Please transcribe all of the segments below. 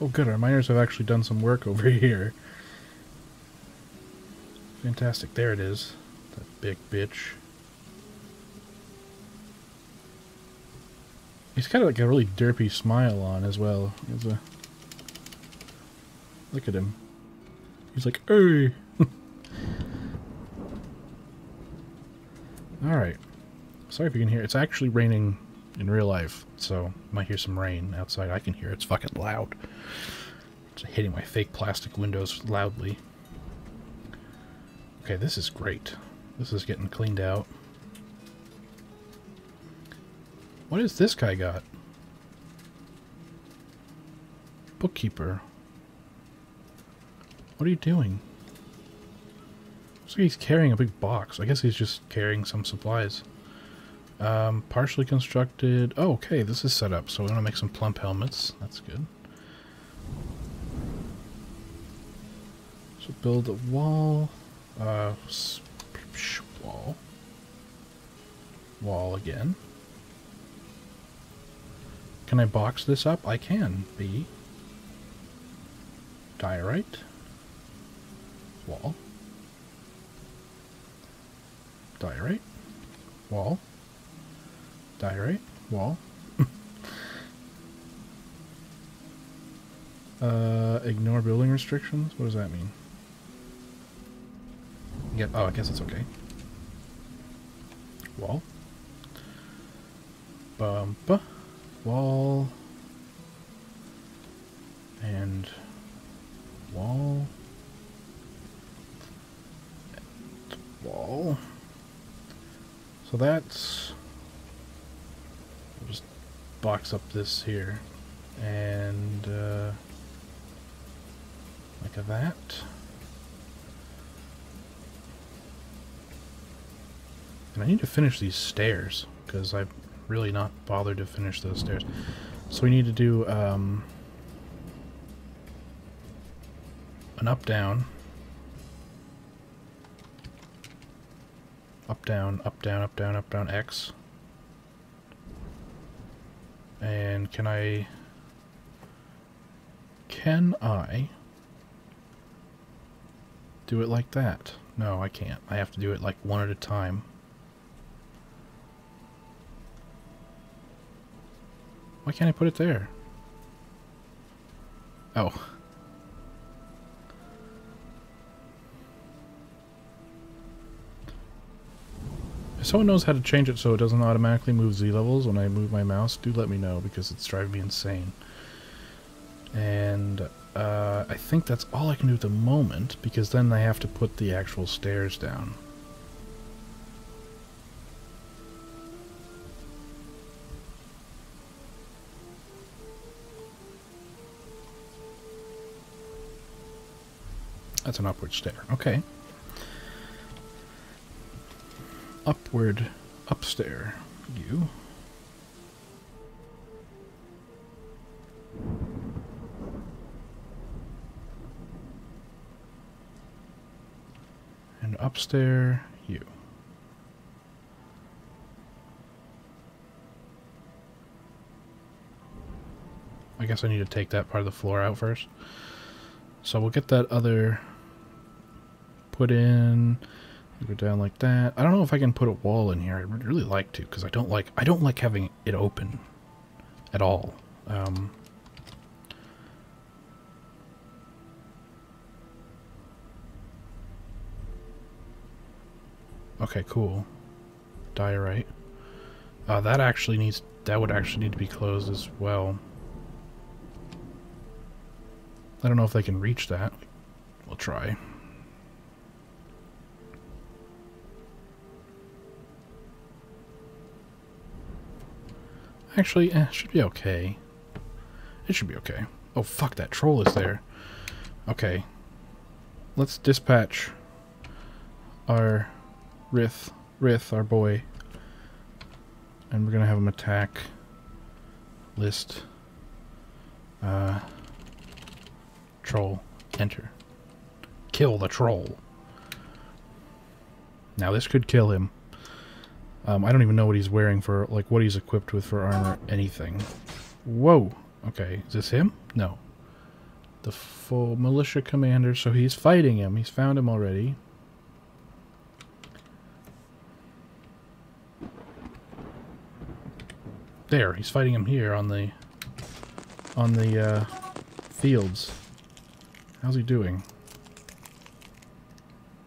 Oh good, our miners have actually done some work over here. Fantastic, there it is. That big bitch. He's kind of like a really derpy smile on as well. He's a... Look at him. He's like, hey! Alright. Sorry if you can hear. It's actually raining in real life, so you might hear some rain outside. I can hear it. It's fucking loud. It's hitting my fake plastic windows loudly. Okay, this is great. This is getting cleaned out. What has this guy got? Bookkeeper. What are you doing? Looks like he's carrying a big box. I guess he's just carrying some supplies. Partially constructed... Oh, okay, this is set up, so we're gonna make some plump helmets. That's good. So build a wall. Wall. Wall again. Can I box this up? I can. B. Diorite. Wall. Diorite. Wall. Diorite. Wall. Ignore building restrictions? What does that mean? Yeah, oh, I guess it's okay. Wall. Bump. Wall and wall and wall. So that's... I'll just box up this here and like that. And I need to finish these stairs because I've really not bothered to finish those stairs. So we need to do an up-down. Up-down, up-down, up-down, up-down, X. And can I do it like that? No, I can't. I have to do it like one at a time. Why can't I put it there? Oh. If someone knows how to change it so it doesn't automatically move Z levels when I move my mouse, do let me know because it's driving me insane. And I think that's all I can do at the moment because then I have to put the actual stairs down. That's an upward stair. Okay. Upward, upstair. You. And upstair. You. I guess I need to take that part of the floor out first. So we'll get that other... put in, go down like that. I don't know if I can put a wall in here. I'd really like to because I don't like having it open at all. Okay, cool. Diorite. That would actually need to be closed as well. I don't know if they can reach that. We'll try. Actually, it should be okay. It should be okay. Oh, fuck, that troll is there. Okay. Let's dispatch our Rith, our boy. And we're going to have him attack. List. Troll. Enter. Kill the troll. Now, this could kill him. I don't even know what he's wearing for, like, what he's equipped with for armor, anything. Whoa! Okay, is this him? No. the full militia commander, so he's fighting him. He's found him already. There, he's fighting him here on the fields. How's he doing?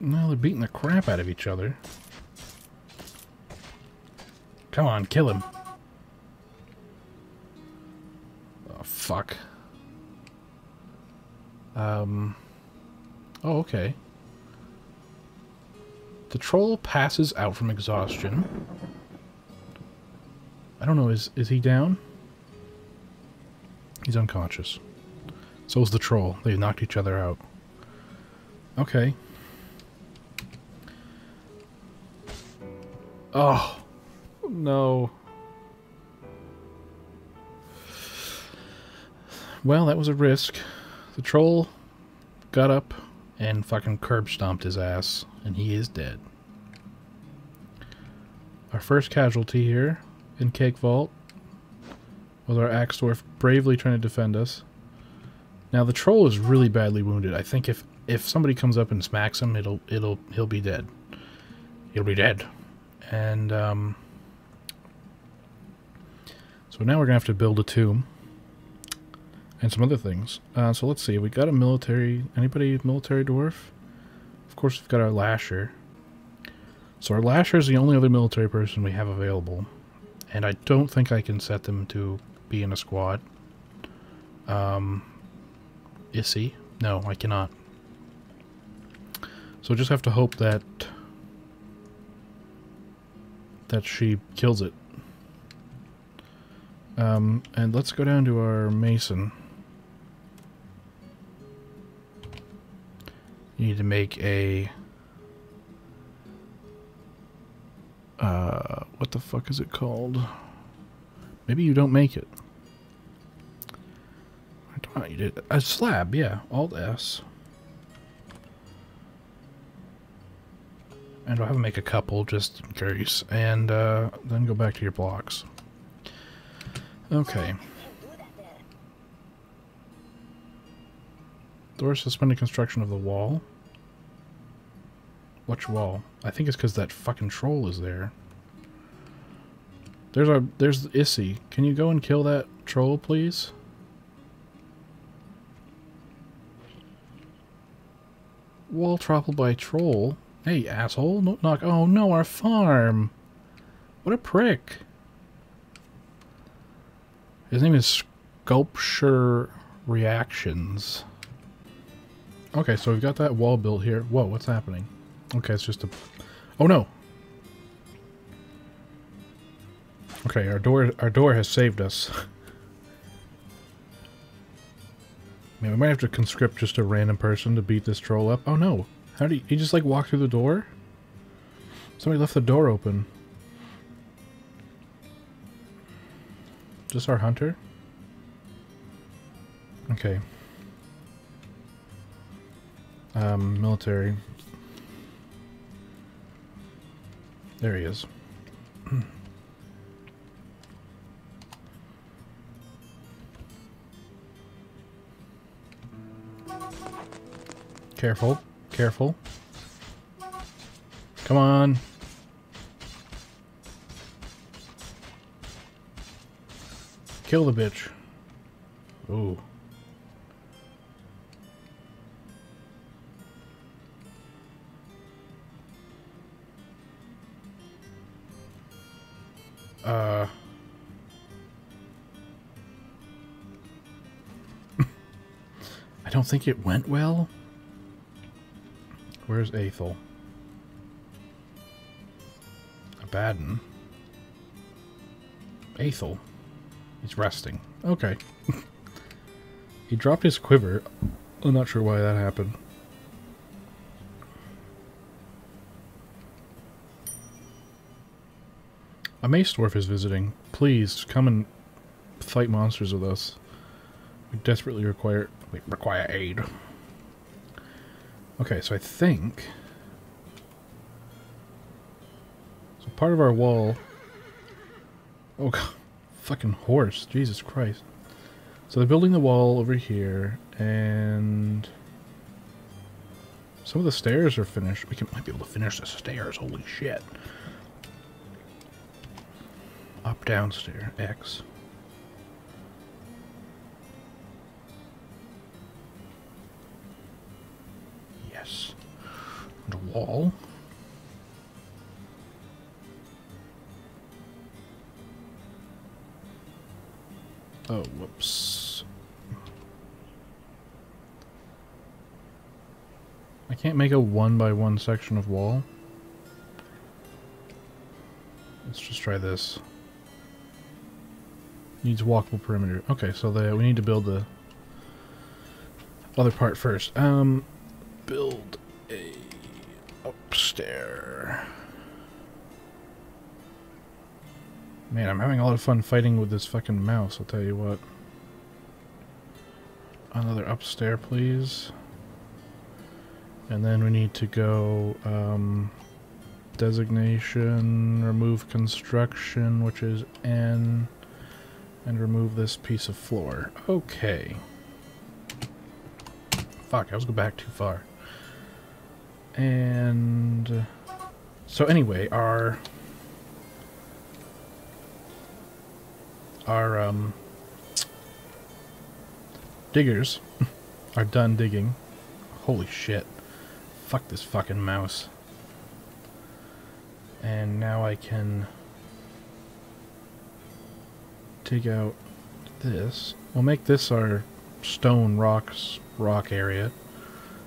No, they're beating the crap out of each other. Come on, kill him. Oh, fuck. Oh, okay. The troll passes out from exhaustion. I don't know, is he down? He's unconscious. So is the troll. They've knocked each other out. Okay. Oh, no. Well, that was a risk. The troll got up and fucking curb stomped his ass, and he is dead. Our first casualty here in Cake Vault was our axe dwarf bravely trying to defend us. Now the troll is really badly wounded. I think if somebody comes up and smacks him, he'll be dead. He'll be dead. And so now we're gonna have to build a tomb. And some other things. So let's see. We got a military... Anybody military dwarf? Of course we've got our Lasher. So our Lasher is the only other military person we have available. And I don't think I can set them to be in a squad. Is he? No, I cannot. So just have to hope that... that she kills it. And let's go down to our Mason. You need to make a... what the fuck is it called? Maybe you don't make it. I don't know how you did it. A slab, yeah. Alt-S. And I'll have to make a couple, just in case. And then go back to your blocks. Okay. Doors suspended construction of the wall. Which wall? I think it's because that fucking troll is there. There's Issy. Can you go and kill that troll, please? Wall toppled by troll. Hey, asshole! Don't knock. Oh no, our farm. What a prick. His name is Sculpture Reactions. Okay, so we've got that wall built here. Whoa, what's happening? Okay, it's just a... Oh, no! Okay, our door has saved us. Man, we might have to conscript just a random person to beat this troll up. Oh, no! How do you... He just, like, walked through the door? Somebody left the door open. Just our hunter? Okay. Military. There he is. Careful. Careful. Come on. Kill the bitch. Ooh. I don't think it went well. Where's Aethel? Abaddon. Aethel. He's resting. Okay. He dropped his quiver. I'm not sure why that happened. A mace dwarf is visiting. Please, come and fight monsters with us. We desperately require aid. Okay, so I think... So part of our wall... Oh god. Fucking horse, Jesus Christ. So they're building the wall over here, and some of the stairs are finished. We might be able to finish the stairs, holy shit. Up, down, stair, X. Yes. And a wall. Oh, whoops. I can't make a 1 by 1 section of wall. Let's just try this. Needs walkable perimeter. Okay, so we need to build the other part first. Build a upstairs. Man, I'm having a lot of fun fighting with this fucking mouse, I'll tell you what. Another upstairs, please. And then we need to go, designation, remove construction, which is N, and remove this piece of floor. Okay. Fuck, I was going back too far. And so anyway, Our diggers are done digging. Holy shit. Fuck this fucking mouse. And now I can dig out this. We'll make this our stone rock area.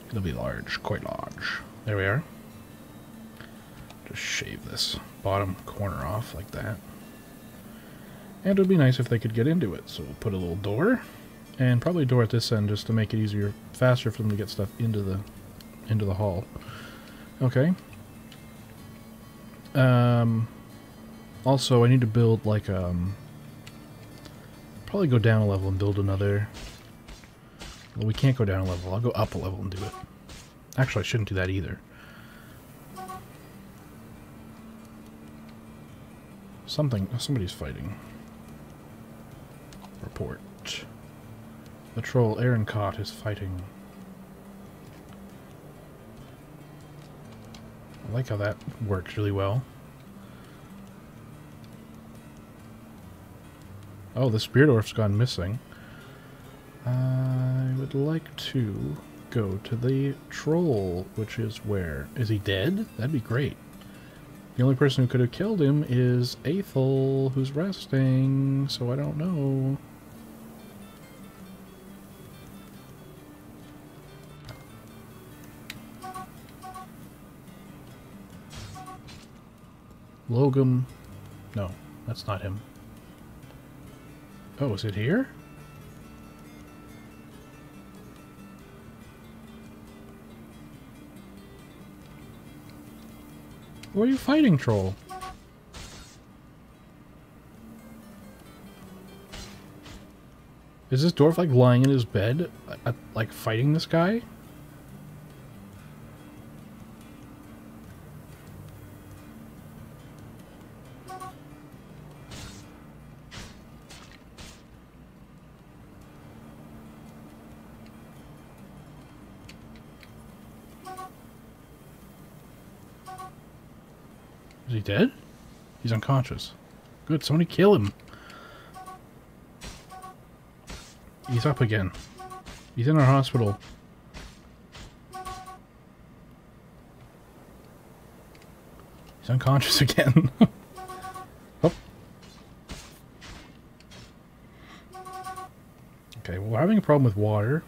It'll be large, quite large. There we are. Just shave this bottom corner off like that. And it would be nice if they could get into it, so we'll put a little door, and probably a door at this end just to make it easier, faster for them to get stuff into the hall. Okay. Also, I need to build like probably go down a level and build another. Well, we can't go down a level. I'll go up a level and do it. Actually, I shouldn't do that either. Somebody's fighting. Report. The troll Arancot is fighting. I like how that works really well. Oh, the spirit orb's gone missing. I would like to go to the troll, which is where? Is he dead? That'd be great. The only person who could have killed him is Aethel, who's resting, so I don't know. Logum. No, that's not him. Oh, is it here? Why are you fighting, troll? Is this dwarf, like, lying in his bed, like, fighting this guy? Is he dead? He's unconscious. Good, somebody kill him. He's up again. He's in our hospital. He's unconscious again. Oh. Okay, well, we're having a problem with water.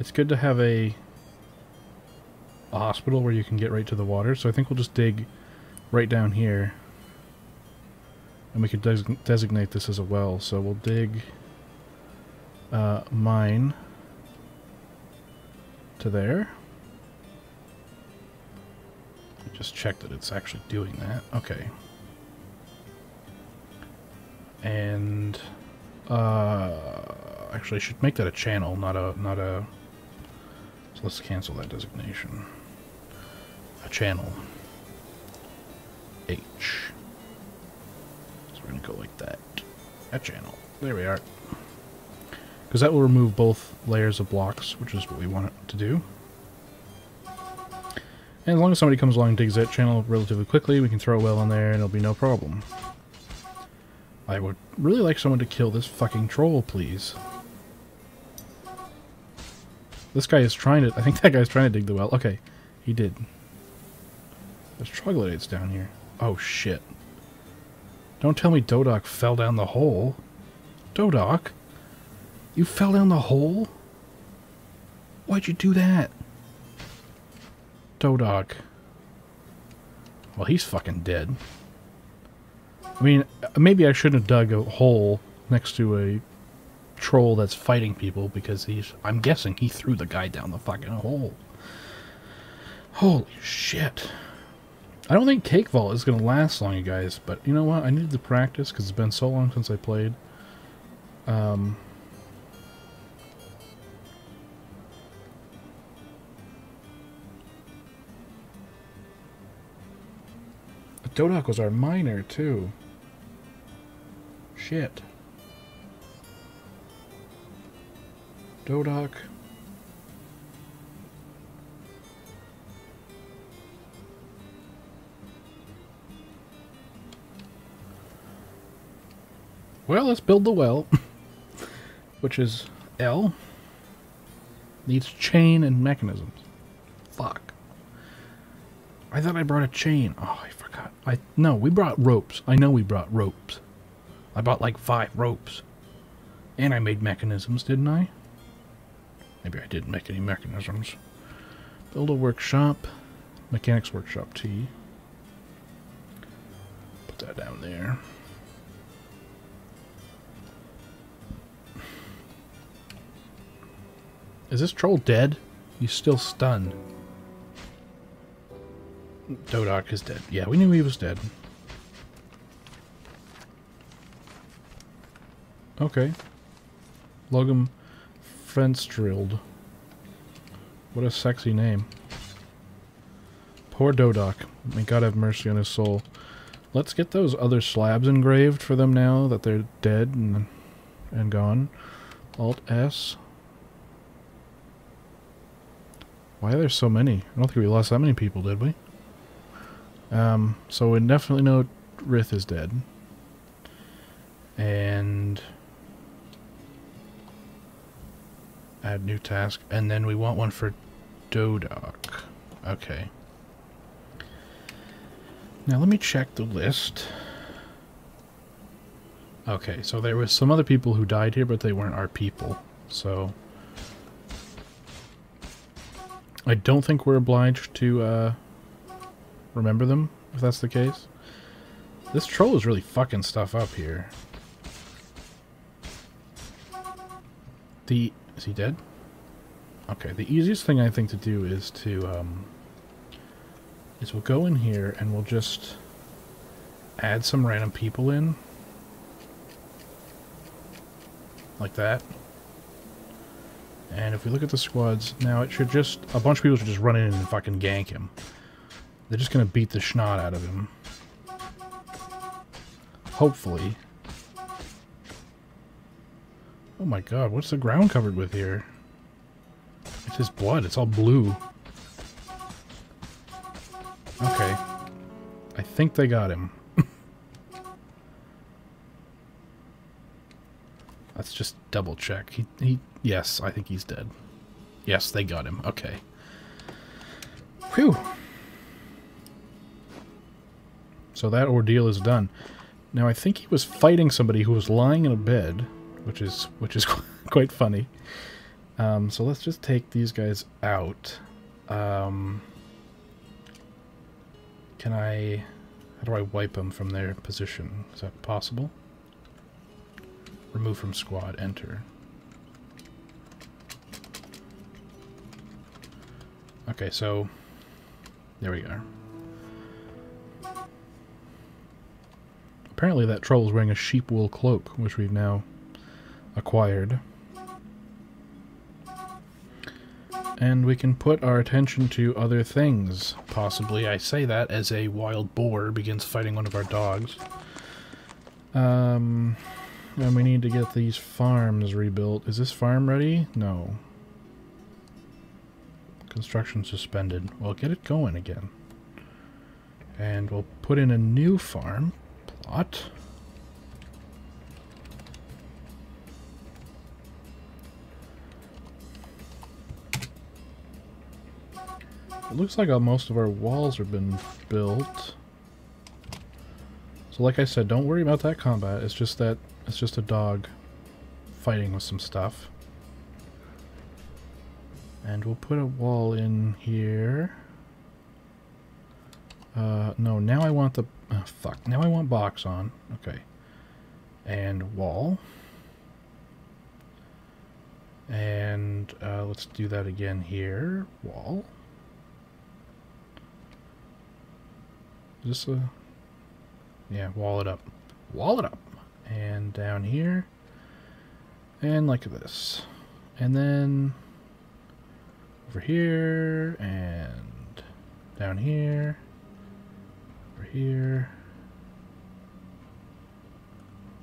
It's good to have a hospital where you can get right to the water, so I think we'll just dig right down here. And we could designate this as a well, so we'll dig mine to there. Just check that it's actually doing that. Okay. And actually I should make that a channel, not a so let's cancel that designation. A channel. H. go like that. That channel. There we are. Because that will remove both layers of blocks, which is what we want it to do. And as long as somebody comes along and digs that channel relatively quickly, we can throw a well in there and it'll be no problem. I would really like someone to kill this fucking troll, please. This guy is trying to... I think that guy's trying to dig the well. Okay, he did. There's troglodytes down here. Oh, shit. Don't tell me Dodok fell down the hole. Dodok? You fell down the hole? Why'd you do that? Dodok. Well, he's fucking dead. I mean, maybe I shouldn't have dug a hole next to a troll that's fighting people because he's... I'm guessing he threw the guy down the fucking hole. Holy shit. I don't think Cake Vault is going to last long, you guys, but you know what? I needed to practice because it's been so long since I played. Dodok was our miner, too. Shit. Dodok. Well, let's build the well, which is L. Needs chain and mechanisms. Fuck. I thought I brought a chain. Oh, I forgot. No, we brought ropes. I know we brought ropes. I bought like 5 ropes. And I made mechanisms, didn't I? Maybe I didn't make any mechanisms. Build a workshop. Mechanics workshop T. Put that down there. Is this troll dead? He's still stunned. Dodok is dead. Yeah, we knew he was dead. Okay. Logum Fenstrilled. What a sexy name. Poor Dodok. May God have mercy on his soul. Let's get those other slabs engraved for them now that they're dead and gone. Alt-S. Why are there so many? I don't think we lost that many people, did we? So we definitely know Rith is dead. And add new task. And then we want one for Dodok. Okay. Now let me check the list. Okay, so there was some other people who died here, but they weren't our people. So I don't think we're obliged to remember them, if that's the case. This troll is really fucking stuff up here. Is he dead? Okay, the easiest thing I think to do is to, we'll go in here and we'll just add some random people in. Like that. And if we look at the squads, now it should just... A bunch of people should just run in and fucking gank him. They're just going to beat the snot out of him. Hopefully. Oh my god, what's the ground covered with here? It's his blood, it's all blue. Okay. I think they got him. Let's just double check. Yes, I think he's dead. Yes, they got him. Okay. Phew. So that ordeal is done. Now I think he was fighting somebody who was lying in a bed, which is quite funny. So let's just take these guys out. Can I? How do I wipe them from their position? Is that possible? Remove from squad. Enter. Okay, so there we are. Apparently that troll is wearing a sheep wool cloak, which we've now acquired. And we can put our attention to other things, possibly. I say that as a wild boar begins fighting one of our dogs. And we need to get these farms rebuilt. Is this farm ready? No. Construction suspended. Well, get it going again. And we'll put in a new farm plot. It looks like most of our walls have been built. So like I said, don't worry about that combat. It's just that it's just a dog fighting with some stuff. And we'll put a wall in here. No, now I want the... Oh, fuck. Now I want box on. Okay. And wall. And let's do that again here. Wall. Just a... Yeah, wall it up. Wall it up! And down here. And like this. And then... over here, and down here, over here,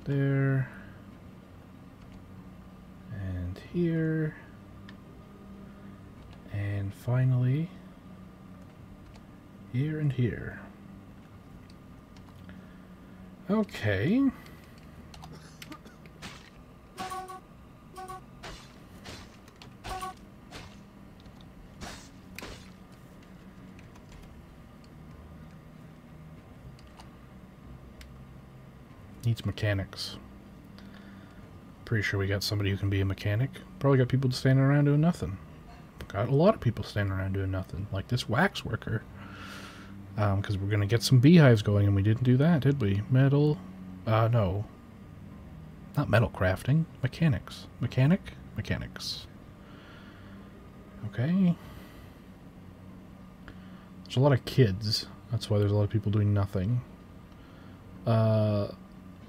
there, and here, and finally, here and here. Okay. Needs mechanics. Pretty sure we got somebody who can be a mechanic. Probably got people standing around doing nothing. Got a lot of people standing around doing nothing. Like this wax worker. Because we're going to get some beehives going and we didn't do that, did we? Metal. No. Not metal crafting. Mechanics. Mechanic? Mechanics. Okay. There's a lot of kids. That's why there's a lot of people doing nothing.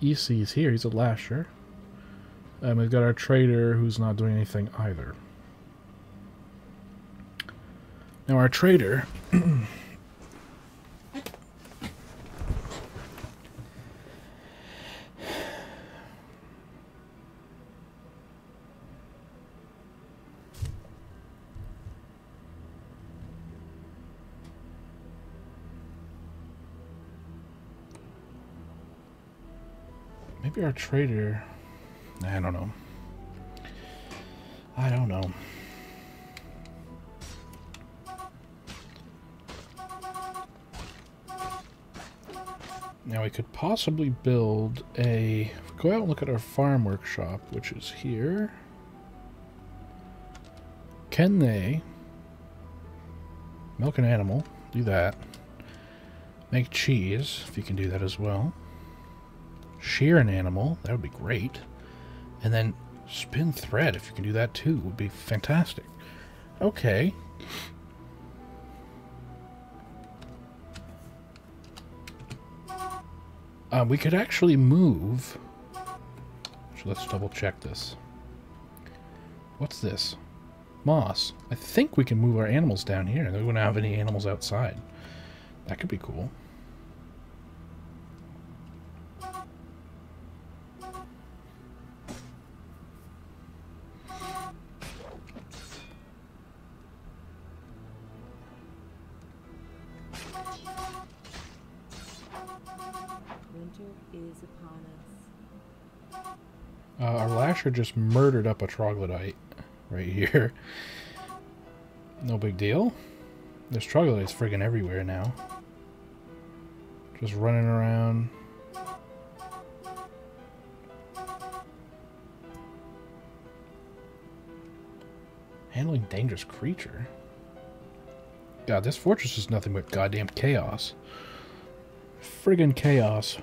EC's here, he's a lasher. And we've got our trader who's not doing anything either. Now our trader... Maybe our trader... I don't know. I don't know. Now we could possibly build a... If we go out and look at our farm workshop, which is here. Can they... milk an animal? Do that. Make cheese, if you can do that as well. Shear an animal, that would be great. And then spin thread, if you can do that too, would be fantastic. Okay. We could actually move... So let's double check this. What's this? Moss. I think we can move our animals down here. We wouldn't have any animals outside. That could be cool. Our lasher just murdered up a troglodyte right here. No big deal. There's troglodytes friggin' everywhere now. Just running around. Handling dangerous creature. God, this fortress is nothing but goddamn chaos. Friggin' chaos.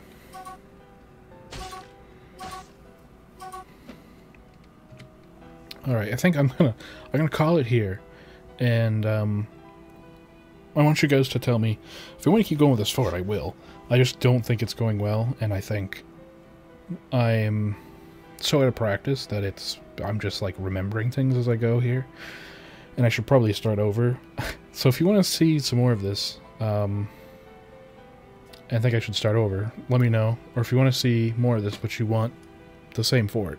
All right, I think I'm gonna call it here, and I want you guys to tell me if you want to keep going with this forward. I will. I just don't think it's going well, and I think I'm so out of practice that I'm just like remembering things as I go here, and I should probably start over. So if you want to see some more of this, I think I should start over, let me know. Or if you want to see more of this, but you want the same for it.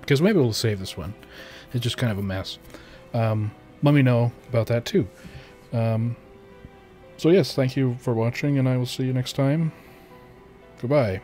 Because maybe we'll save this one. It's just kind of a mess. Let me know about that too. So yes, thank you for watching, and I will see you next time. Goodbye.